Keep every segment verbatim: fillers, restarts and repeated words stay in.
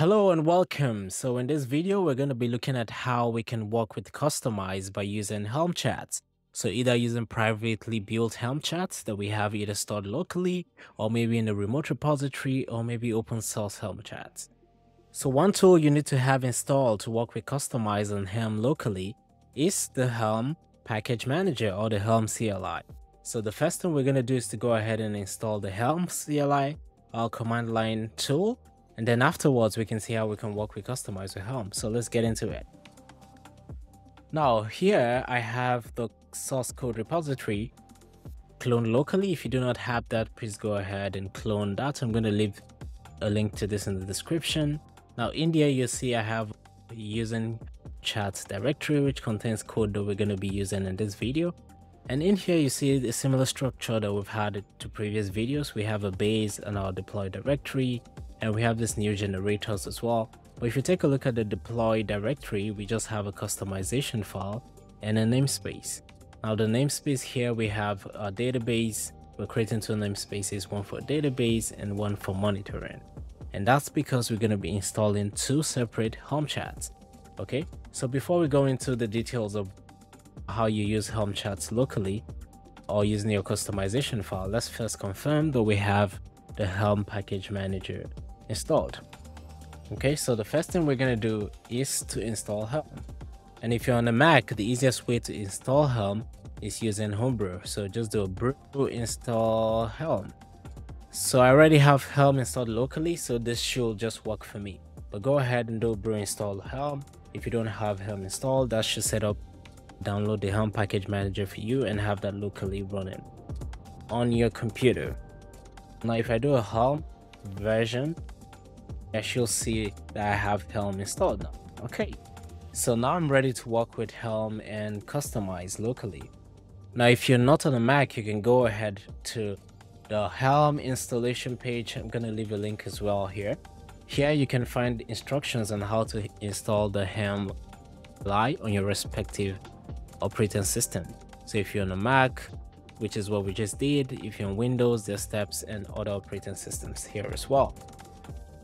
Hello and welcome. So in this video, we're going to be looking at how we can work with Kustomize by using Helm chats. So either using privately built Helm chats that we have either stored locally or maybe in a remote repository or maybe open source Helm chats. So one tool you need to have installed to work with Kustomize and Helm locally is the Helm package manager or the Helm C L I. So the first thing we're going to do is to go ahead and install the Helm C L I, our command line tool. And then afterwards, we can see how we can work with Kustomize with Helm. So let's get into it. Now here I have the source code repository cloned locally. If you do not have that, please go ahead and clone that. I'm going to leave a link to this in the description. Now in there, you'll see I have using chats directory, which contains code that we're going to be using in this video. And in here, you see the similar structure that we've had to previous videos. We have a base and our deploy directory. And we have this new generators as well. But if you take a look at the deploy directory, we just have a customization file and a namespace. Now the namespace here, we have our database. We're creating two namespaces, one for database and one for monitoring. And that's because we're going to be installing two separate Helm chats. Okay, so before we go into the details of how you use Helm chats locally or using your customization file, let's first confirm that we have the Helm package manager installed. Okay, so the first thing we're going to do is to install Helm. And if you're on a Mac, the easiest way to install Helm is using Homebrew. So just do a brew install Helm. So I already have Helm installed locally, so this should just work for me. But go ahead and do a brew install Helm. If you don't have Helm installed, that should set up, download the Helm package manager for you and have that locally running on your computer. Now if I do a Helm version, I should see that I have Helm installed now. Okay, so now I'm ready to work with Helm and Kustomize locally. Now if you're not on a Mac, you can go ahead to the Helm installation page. I'm going to leave a link as well here. Here you can find instructions on how to install the Helm C L I on your respective operating system. So if you're on a Mac, which is what we just did, if you're on Windows, there's steps and other operating systems here as well.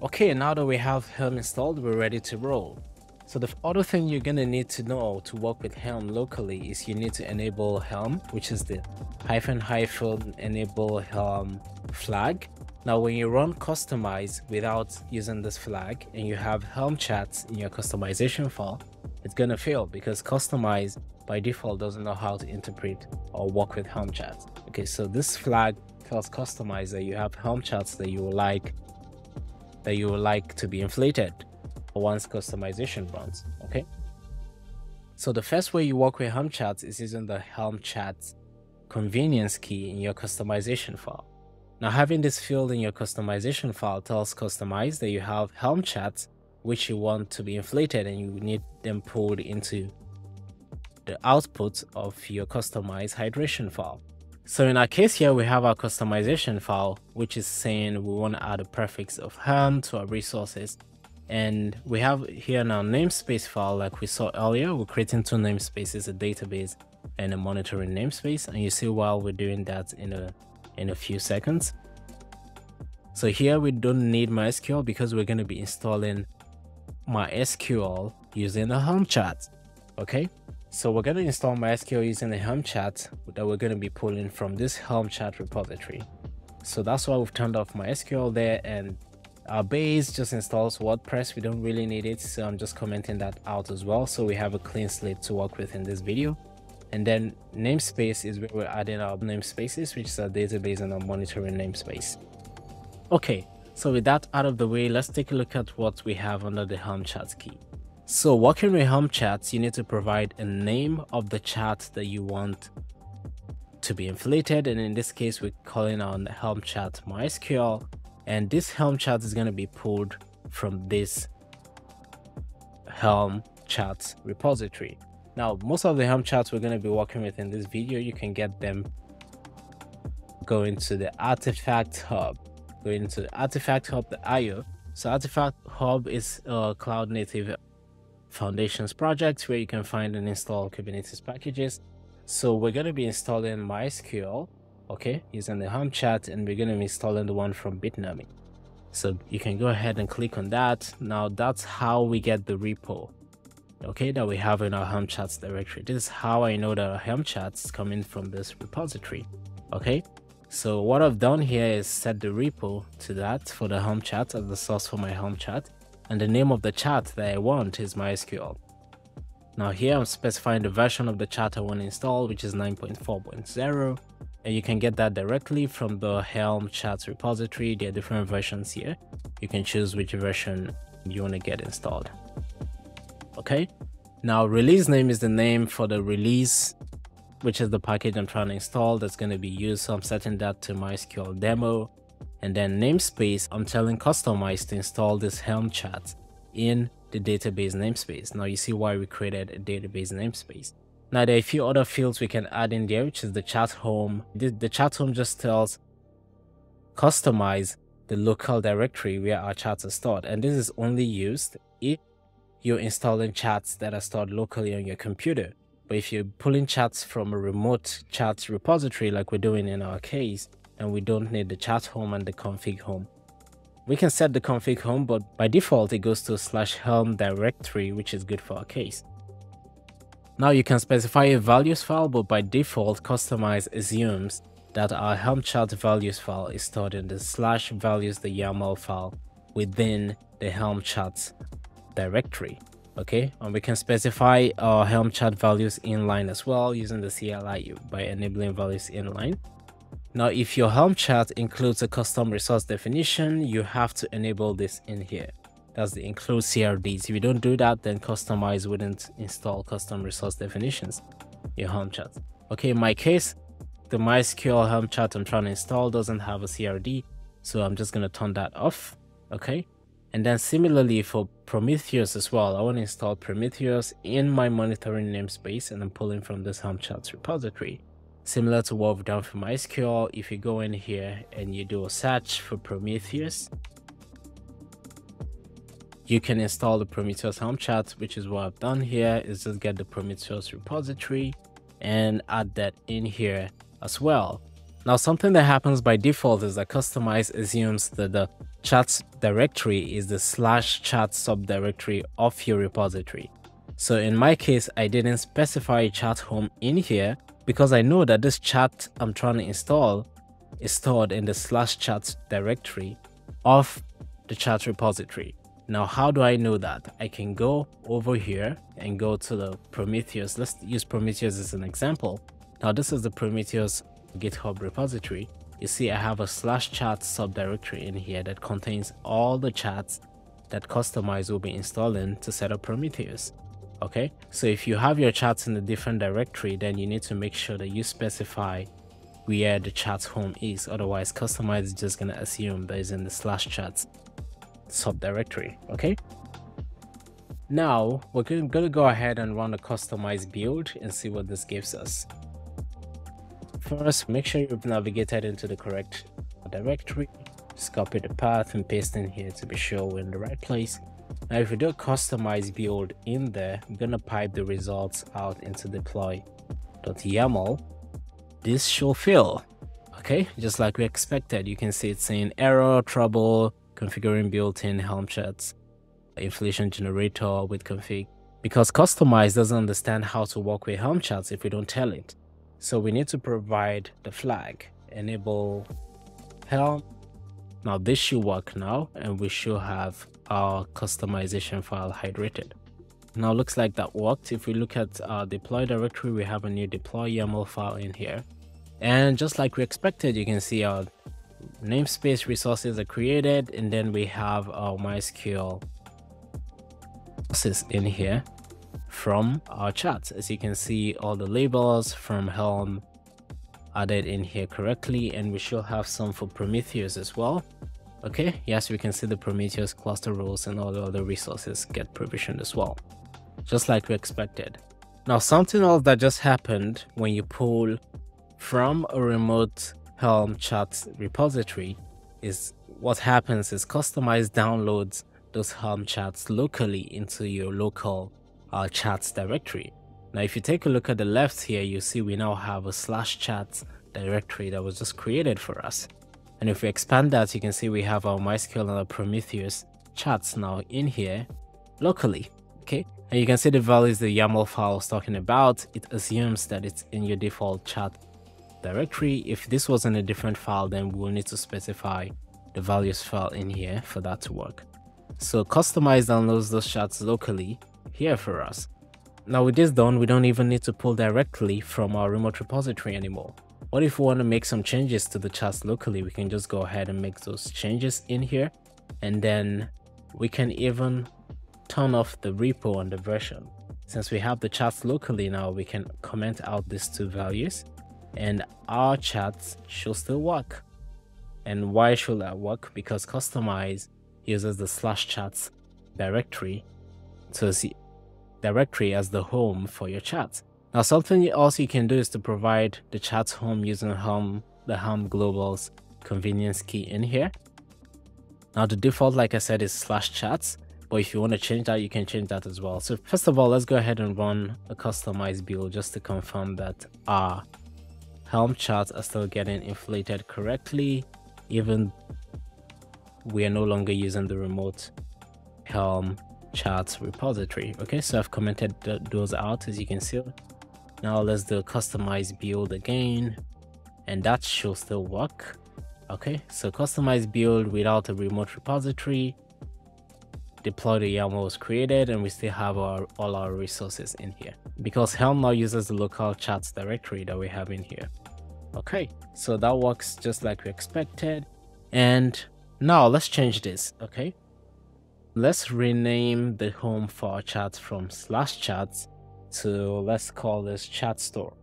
Okay, now that we have Helm installed, we're ready to roll. So the other thing you're gonna need to know to work with Helm locally is you need to enable Helm, which is the hyphen hyphen enable Helm flag. Now when you run Kustomize without using this flag and you have Helm chats in your customization file, it's gonna fail because Kustomize by default doesn't know how to interpret or work with Helm chats. Okay, so this flag tells Kustomize that you have Helm chats that you would like that you would like to be inflated once customization runs. Okay, so the first way you work with Helm chats is using the Helm chats convenience key in your customization file. Now having this field in your customization file tells Kustomize that you have Helm chats which you want to be inflated and you need them pulled into the output of your Kustomize hydration file. So in our case here, we have our customization file, which is saying we want to add a prefix of Helm to our resources. And we have here in our namespace file, like we saw earlier, we're creating two namespaces, a database and a monitoring namespace. And you see while we're doing that in a, in a few seconds. So here we don't need MySQL because we're going to be installing MySQL using the Helm chat. Okay, so we're going to install MySQL using the Helm chat that we're going to be pulling from this Helm chat repository. So that's why we've turned off MySQL there, and our base just installs WordPress. We don't really need it, so I'm just commenting that out as well. So we have a clean slate to work with in this video. And then namespace is where we're adding our namespaces, which is our database and our monitoring namespace. Okay, so with that out of the way, let's take a look at what we have under the Helm chat key. So working with Helm chats, you need to provide a name of the chat that you want to be inflated. And in this case, we're calling on the Helm chat MySQL. And this Helm chat is going to be pulled from this Helm chat repository. Now, most of the Helm chats we're going to be working with in this video, you can get them going to the ArtifactHub, going to ArtifactHub dot i o. So ArtifactHub is a cloud native Foundations project where you can find and install Kubernetes packages. So we're going to be installing MySQL, okay, using the Helm chat, and we're going to be installing the one from Bitnami. So you can go ahead and click on that. Now that's how we get the repo, okay, that we have in our Helm charts directory. This is how I know that our Helm charts coming from this repository, okay? So what I've done here is set the repo to that for the Helm chart as the source for my Helm chart, and the name of the chart that I want is MySQL. Now here I'm specifying the version of the chart I want to install, which is nine point four point zero, and you can get that directly from the Helm charts repository. There are different versions here. You can choose which version you want to get installed. Okay, now release name is the name for the release, which is the package I'm trying to install that's going to be used. So I'm setting that to MySQL demo, and then namespace, I'm telling Kustomize to install this Helm chart in the database namespace. Now you see why we created a database namespace. Now there are a few other fields we can add in there, which is the chart home. The, the chart home just tells Kustomize the local directory where our charts are stored, and this is only used if you're installing charts that are stored locally on your computer. But if you're pulling charts from a remote charts repository like we're doing in our case, and we don't need the chart home and the config home. We can set the config home, but by default it goes to slash helm directory, which is good for our case. Now you can specify a values file, but by default Kustomize assumes that our Helm chart values file is stored in the slash values the YAML file within the Helm charts directory. Okay, and we can specify our Helm chart values inline as well using the C L I by enabling values inline. Now, if your Helm chart includes a custom resource definition, you have to enable this in here. That's the include C R Ds. If you don't do that, then Kustomize wouldn't install custom resource definitions in your Helm chart. Okay, in my case, the MySQL Helm chart I'm trying to install doesn't have a C R D, so I'm just going to turn that off. Okay, and then similarly for Prometheus as well, I want to install Prometheus in my monitoring namespace, and I'm pulling from this Helm charts repository. Similar to what we've done for MySQL, if you go in here and you do a search for Prometheus, you can install the Prometheus Helm chart, which is what I've done here, is just get the Prometheus repository and add that in here as well. Now, something that happens by default is that Kustomize assumes that the charts directory is the slash chart subdirectory of your repository. So in my case, I didn't specify a chart home in here, because I know that this chart I'm trying to install is stored in the slash charts directory of the chart repository. Now, how do I know that? I can go over here and go to the Prometheus. Let's use Prometheus as an example. Now, this is the Prometheus GitHub repository. You see, I have a slash chart subdirectory in here that contains all the charts that Kustomize will be installing to set up Prometheus. Okay, so if you have your charts in a different directory, then you need to make sure that you specify where the charts home is. Otherwise, Kustomize is just going to assume that it's in the slash charts subdirectory. Okay, now we're going to go ahead and run a Kustomize build and see what this gives us. First, make sure you've navigated into the correct directory. Just copy the path and paste in here to be sure we're in the right place. Now, if we do a Kustomize build in there, I'm going to pipe the results out into deploy.yaml. This should fail. Okay, just like we expected. You can see it's saying error, trouble, configuring built-in Helm charts, inflation generator with config. Because Kustomize doesn't understand how to work with Helm charts if we don't tell it. So we need to provide the flag, enable Helm. Now this should work now, and we should have our customization file hydrated. Now looks like that worked. If we look at our deploy directory, we have a new deploy YAML file in here. And just like we expected, you can see our namespace resources are created, and then we have our MySQL process in here from our charts. As you can see, all the labels from Helm added in here correctly, and we should have some for Prometheus as well. Okay, yes, we can see the Prometheus cluster rules and all the other resources get provisioned as well, just like we expected. Now, something else that just happened when you pull from a remote Helm chart repository is what happens is Kustomize downloads those Helm charts locally into your local uh, charts directory. Now, if you take a look at the left here, you see we now have a slash chart directory that was just created for us. And if we expand that, you can see we have our MySQL and our Prometheus charts now in here locally. Okay. And you can see the values, the YAML file I was talking about. It assumes that it's in your default chart directory. If this was in a different file, then we'll need to specify the values file in here for that to work. So Kustomize downloads those charts locally here for us. Now with this done, we don't even need to pull directly from our remote repository anymore. What if we want to make some changes to the charts locally? We can just go ahead and make those changes in here, and then we can even turn off the repo and the version. Since we have the charts locally now, we can comment out these two values and our charts should still work. And why should that work? Because Kustomize uses the slash charts directory to see directory as the home for your charts. Now something else you can do is to provide the charts home using Helm, the Helm global's convenience key in here. Now the default, like I said, is slash charts, but if you want to change that, you can change that as well. So first of all, let's go ahead and run a Kustomize build just to confirm that our Helm charts are still getting inflated correctly, even we are no longer using the remote Helm charts repository. Okay, so I've commented th those out, as you can see. Now let's do a Kustomize build again, and that should still work. Okay, so Kustomize build without a remote repository, deploy the YAML was created, and we still have our all our resources in here because Helm now uses the local charts directory that we have in here. Okay, so that works just like we expected. And now let's change this. Okay, let's rename the home for our charts from slash charts to, let's call this chart store.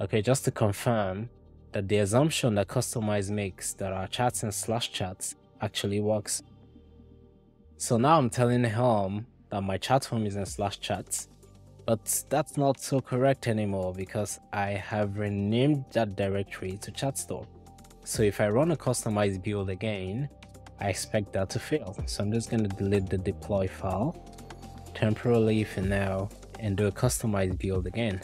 Okay, just to confirm that the assumption that Kustomize makes that our charts and slash charts actually works. So now I'm telling Helm that my chart home is in slash charts, but that's not so correct anymore because I have renamed that directory to chart store. So if I run a Kustomize build again, I expect that to fail. So I'm just going to delete the deploy file temporarily for now and do a Kustomize build again.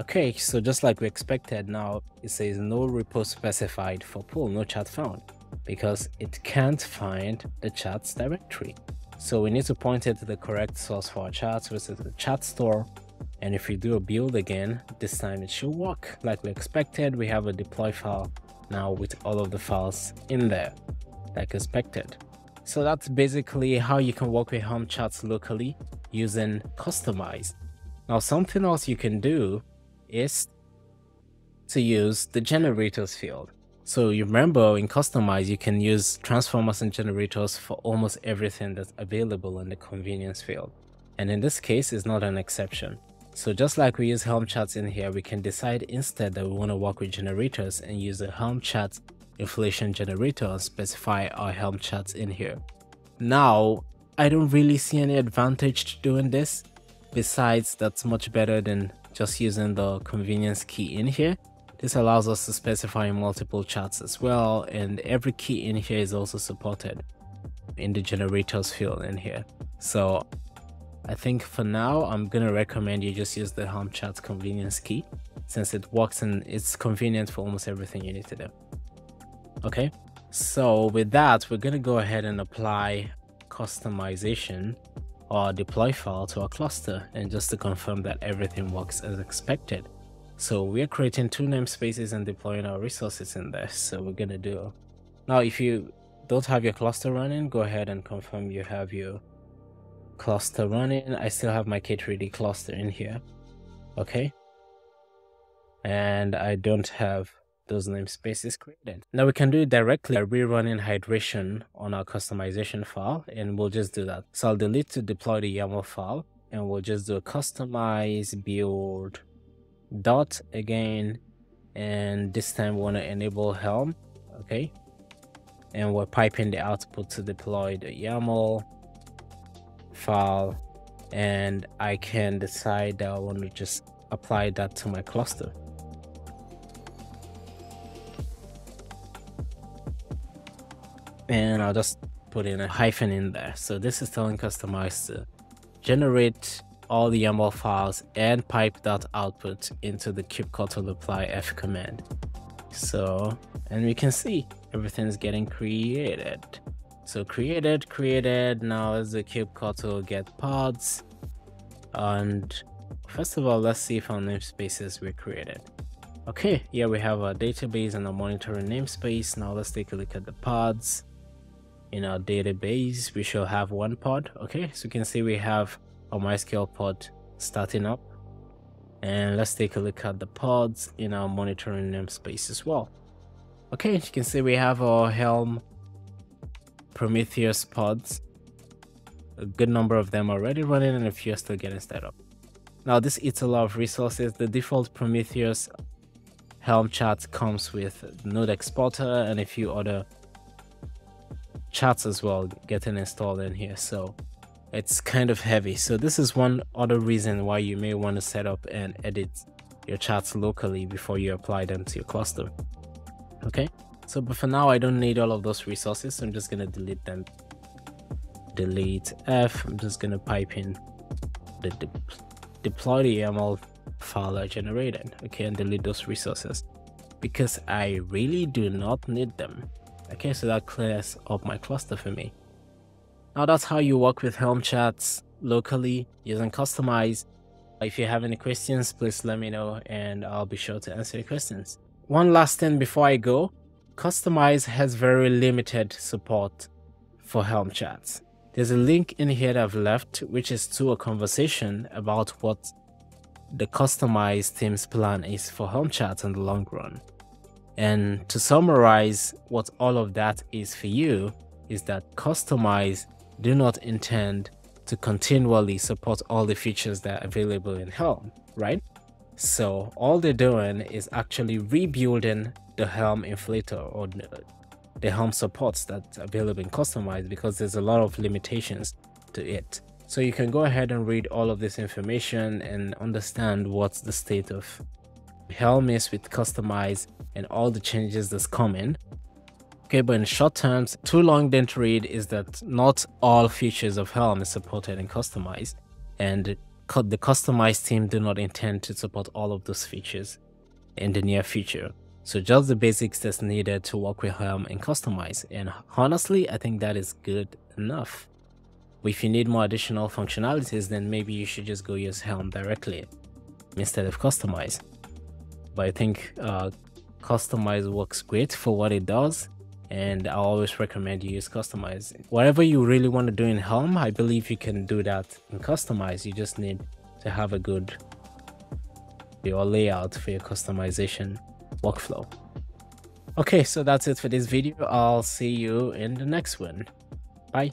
Okay, so just like we expected, now it says no repo specified for pull, no chart found, because it can't find the charts directory. So we need to point it to the correct source for our charts, which is the chart store. And if we do a build again, this time it should work. Like we expected, we have a deploy file now with all of the files in there, like expected. So that's basically how you can work with Helm charts locally using Kustomize. Now something else you can do is to use the generators field. So you remember in Kustomize, you can use transformers and generators for almost everything that's available in the convenience field. And in this case, it's not an exception. So just like we use Helm charts in here, we can decide instead that we want to work with generators and use a Helm chart inflation generator and specify our Helm charts in here. Now, I don't really see any advantage to doing this. Besides, that's much better than just using the convenience key in here. This allows us to specify multiple charts as well, and every key in here is also supported in the generators field in here. So I think for now, I'm gonna recommend you just use the Helm charts convenience key, since it works and it's convenient for almost everything you need to do. Okay, so with that, we're going to go ahead and apply customization or deploy file to our cluster, and just to confirm that everything works as expected. So we're creating two namespaces and deploying our resources in there. So we're going to do now, if you don't have your cluster running, go ahead and confirm you have your cluster running. I still have my K three D cluster in here. Okay, and I don't have those namespaces created. Now we can do it directly by rerunning hydration on our customization file, and we'll just do that. So I'll delete to deploy the YAML file, and we'll just do a Kustomize build dot again, and this time we want to enable Helm. Okay, and we're piping the output to deploy the YAML file, and I can decide that I want to just apply that to my cluster. And I'll just put in a hyphen in there. So this is telling Kustomize to generate all the YAML files and pipe that output into the kubectl apply f command. so, and we can see everything's getting created. So created, created. Now let's do kubectl get pods. And first of all, let's see if our namespaces were created. Okay, yeah, we have our database and our monitoring namespace. Now let's take a look at the pods. In our database, we shall have one pod. Okay, so you can see we have our MySQL pod starting up. And let's take a look at the pods in our monitoring namespace as well. Okay, you can see we have our Helm Prometheus pods, a good number of them already running and a few are still getting started up. Now this eats a lot of resources. The default Prometheus Helm chart comes with Node Exporter and a few other charts as well getting installed in here, so it's kind of heavy. So this is one other reason why you may want to set up and edit your charts locally before you apply them to your cluster. Okay, so but for now I don't need all of those resources, so I'm just going to delete them. Delete F. I'm just going to pipe in the de deploy the YAML file I generated, okay, and delete those resources because I really do not need them. Okay, so that clears up my cluster for me. Now that's how you work with Helm charts locally using Kustomize. If you have any questions, please let me know and I'll be sure to answer your questions. One last thing before I go, Kustomize has very limited support for Helm charts. There's a link in here that I've left, which is to a conversation about what the Kustomize team's plan is for Helm charts in the long run. And to summarize what all of that is for you is that Kustomize do not intend to continually support all the features that are available in Helm, right? So all they're doing is actually rebuilding the Helm inflator or the Helm supports that's available in Kustomize, because there's a lot of limitations to it. So you can go ahead and read all of this information and understand what's the state of Helm is with Kustomize and all the changes that's coming. Okay, but in short terms, too long didn't to read is that not all features of Helm is supported in Kustomize, and the Kustomize team do not intend to support all of those features in the near future. So just the basics that's needed to work with Helm and Kustomize, and honestly, I think that is good enough. But if you need more additional functionalities, then maybe you should just go use Helm directly instead of Kustomize. But I think uh, Kustomize works great for what it does, and I always recommend you use Kustomize. Whatever you really want to do in Helm, I believe you can do that in Kustomize. You just need to have a good your layout for your customization workflow. Okay, so that's it for this video. I'll see you in the next one. Bye.